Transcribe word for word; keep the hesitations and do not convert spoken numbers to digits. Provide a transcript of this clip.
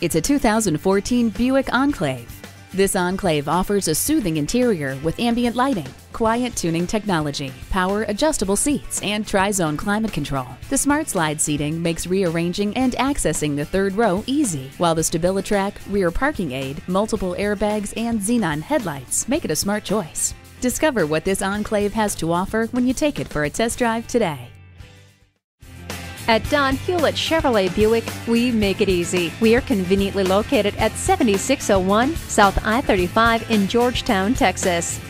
It's a two thousand fourteen Buick Enclave. This Enclave offers a soothing interior with ambient lighting, quiet tuning technology, power adjustable seats, and tri-zone climate control. The smart slide seating makes rearranging and accessing the third row easy, while the StabiliTrak, rear parking aid, multiple airbags, and xenon headlights make it a smart choice. Discover what this Enclave has to offer when you take it for a test drive today. At Don Hewlett Chevrolet Buick, we make it easy. We are conveniently located at seventy-six oh one South I thirty-five in Georgetown, Texas.